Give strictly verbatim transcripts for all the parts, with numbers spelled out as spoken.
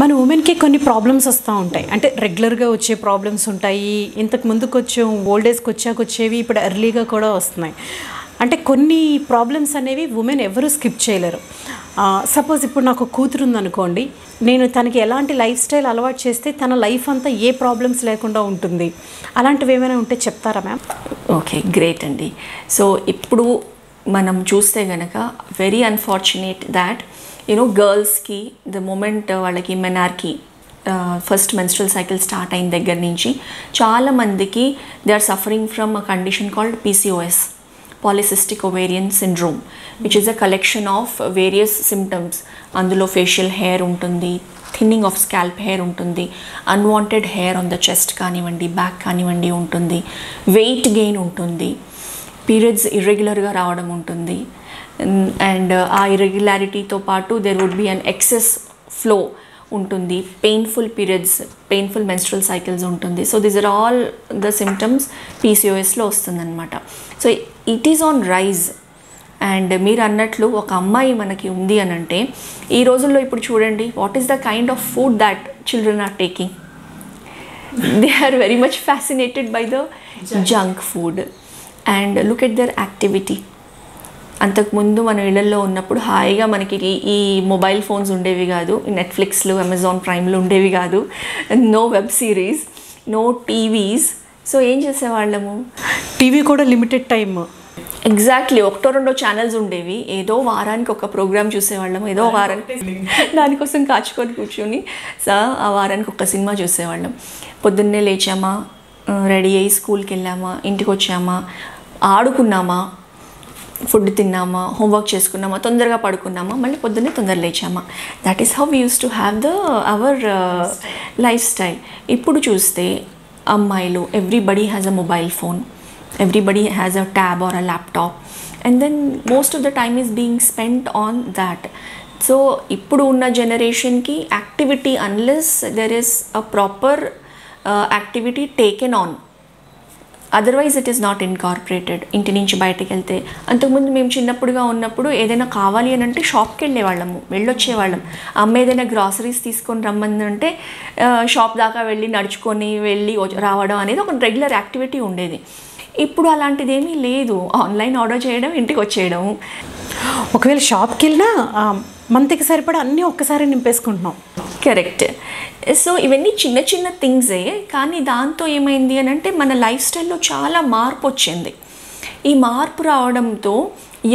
మన ఉమెన్కి కొన్ని ప్రాబ్లమ్స్ వస్తూ ఉంటాయి, అంటే రెగ్యులర్గా వచ్చే ప్రాబ్లమ్స్ ఉంటాయి, ఇంతకు ముందు కొంచెం ఓల్డ్ ఏజ్కి వచ్చాక వచ్చేవి ఇప్పుడు ఎర్లీగా కూడా వస్తున్నాయి. అంటే కొన్ని ప్రాబ్లమ్స్ అనేవి ఉమెన్ ఎవరు స్కిప్ చేయలేరు. సపోజ్ ఇప్పుడు నాకు కూతురు ఉందనుకోండి, నేను తనకి ఎలాంటి లైఫ్ స్టైల్ అలవాటు చేస్తే తన లైఫ్ అంతా ఏ ప్రాబ్లమ్స్ లేకుండా ఉంటుంది, అలాంటివి ఏమైనా ఉంటే చెప్తారా మ్యామ్? ఓకే, గ్రేట్ అండి. సో ఇప్పుడు మనం చూస్తే గనక వెరీ అన్ఫార్చునేట్ దాట్ యూనో గర్ల్స్కి ద మూమెంట్ వాళ్ళకి menarche first menstrual cycle start అయిన దగ్గర నుంచి చాలామందికి they are suffering from a condition called PCOS, polycystic ovarian syndrome, which is a collection of various symptoms. Andulo facial hair untundi, thinning of scalp hair untundi, unwanted hair on the chest kanivandi, back kanivandi untundi, weight gain untundi, periods irregular ga raavadam untundi, and aa irregularity tho paatu there would be an excess flow untundi, painful periods, painful menstrual cycles untundi. So these are all the symptoms P C O S lo ostund anamata. So it is on rise. And మీరు అన్నట్లు ఒక అమ్మాయి మనకి ఉంది అని అంటే ఈ రోజుల్లో ఇప్పుడు చూడండి, what is the kind of food that children are taking. They are very much fascinated by the junk food. And look at their activity. అంతకుముందు మన ఇళ్లలో ఉన్నప్పుడు హాయిగా మనకి ఈ మొబైల్ ఫోన్స్ ఉండేవి కాదు, నెట్ఫ్లిక్స్లు అమెజాన్ ప్రైమ్లు ఉండేవి కాదు, no web series, no TVs. So ఏం చేసేవాళ్ళము? టీవీ కూడా లిమిటెడ్ టైమ్. ఎగ్జాక్ట్లీ, ఒకటో రెండో ఛానల్స్ ఉండేవి, ఏదో వారానికి ఒక ప్రోగ్రామ్ చూసేవాళ్ళము, ఏదో వారానికి దానికోసం కాచుకొని కూర్చొని సో ఆ వారానికి ఒక సినిమా చూసేవాళ్ళం. పొద్దున్నే లేచామా, రెడీ అయ్యి స్కూల్కి వెళ్ళామా, ఇంటికి వచ్చామా, ఆడుకున్నామా, ఫుడ్ తిన్నామా, హోంవర్క్ చేసుకున్నామా, తొందరగా పడుకున్నామా, మళ్ళీ పొద్దున్నే తొందర లేచామా. That is how we use to have the our life style. ఇప్పుడు చూస్తే అమ్మాయిలు, everybody has a mobile phone, everybody has a tab or a laptop, and then most of the time is being spent on that. So ippudu unna generation ki activity, unless there is a proper uh, activity taken on, otherwise it is not incorporated. Inti nunchi bayatiki velte antaku mundu mem chinnappuduga unnappudu edaina kavali ani ante shop ki elle vallamu, velloche vallam. Amma edaina groceries teeskoni rammandi ante shop daaka velli naduchukoni velli raavadam anedi oka regular activity undedi. ఇప్పుడు అలాంటిదేమీ లేదు. Online order చేయడం, ఇంటికి వచ్చేయడం. ఒకవేళ షాప్కి వెళ్ళినా మనకి సరిపడా అన్నీ ఒక్కసారి నింపేసుకుంటున్నాం. కరెక్ట్. సో ఇవన్నీ చిన్న చిన్న థింగ్సే, కానీ దాంతో ఏమైంది అని అంటే మన లైఫ్ స్టైల్లో చాలా మార్పు వచ్చింది. ఈ మార్పు రావడంతో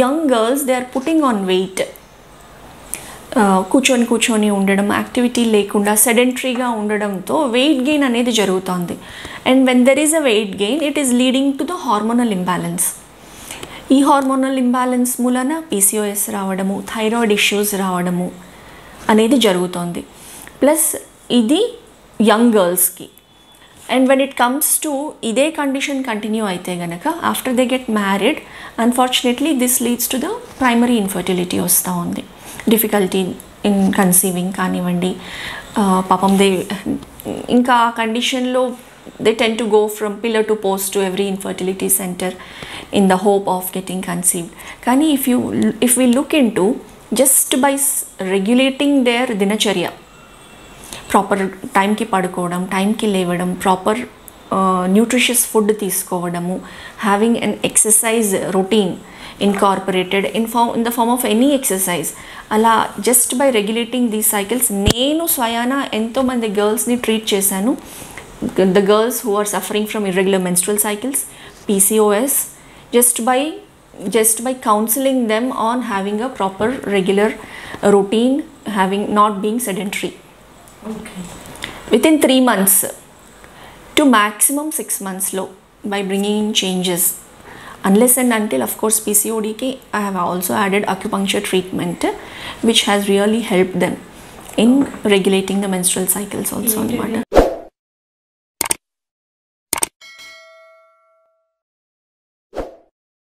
young girls they are putting on weight. కూర్చొని కూర్చొని ఉండడం, యాక్టివిటీ లేకుండా సెడెంటరీగా ఉండడంతో వెయిట్ గెయిన్ అనేది జరుగుతుంది. And when there is a weight gain, it is leading to the hormonal imbalance. ఈ హార్మోనల్ ఇంబ్యాలెన్స్ మూలన పీసీఓఎస్ రావడము, థైరాయిడ్ ఇష్యూస్ రావడము అనేది జరుగుతుంది. ప్లస్ ఇది యంగ్ గర్ల్స్కి. And when it comes to ఇదే కండిషన్ కంటిన్యూ అయితే గనక after they get married, unfortunately this leads to the primary infertility వస్తూ ఉంది. డిఫికల్టీ ఇన్ కన్సీవింగ్ కానివ్వండి, పాపం దే ఇంకా ఆ కండిషన్లో they tend to go from pillar to post to every infertility centre in the hope of getting conceived. కానీ if you if we look in to just by regulating their దినచర్య, proper టైంకి పడుకోవడం, టైంకి లేవడం, proper nutritious food తీసుకోవడము, having an exercise routine incorporated in form in the form of any exercise, ala just by regulating these cycles. Nenu swayana ento mandi girls ni treat chesanu, the girls who are suffering from irregular menstrual cycles, P C O S, just by just by counseling them on having a proper regular routine, having not being sedentary. Okay, within three months to maximum six months low, by bringing in changes. Unless and until, of course, P C O D ki I have also added acupuncture treatment, which has really helped them in regulating the menstrual cycles also. Anamata